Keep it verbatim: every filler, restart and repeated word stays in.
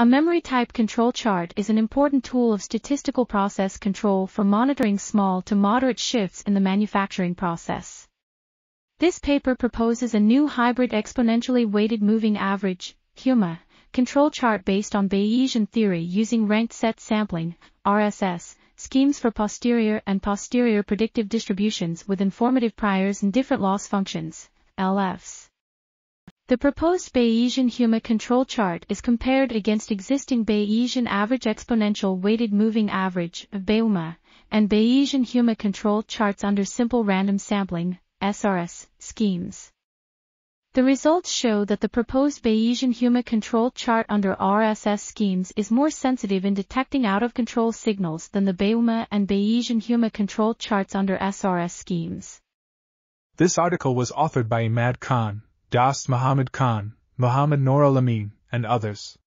A memory type control chart is an important tool of statistical process control for monitoring small to moderate shifts in the manufacturing process. This paper proposes a new hybrid exponentially weighted moving average (HEWMA) control chart based on Bayesian theory using ranked set sampling (R S S) schemes for posterior and posterior predictive distributions with informative priors and different loss functions (L Fs). The proposed Bayesian HEWMA control chart is compared against existing Bayesian average exponential weighted moving average (BEWMA) and Bayesian HEWMA control charts under simple random sampling (S R S) schemes. The results show that the proposed Bayesian HEWMA control chart under R S S schemes is more sensitive in detecting out-of-control signals than the BEWMA and Bayesian HEWMA control charts under S R S schemes. This article was authored by Imad Khan, Dost Muhammad Khan, Muhammad Noor-ul-Amin, and others.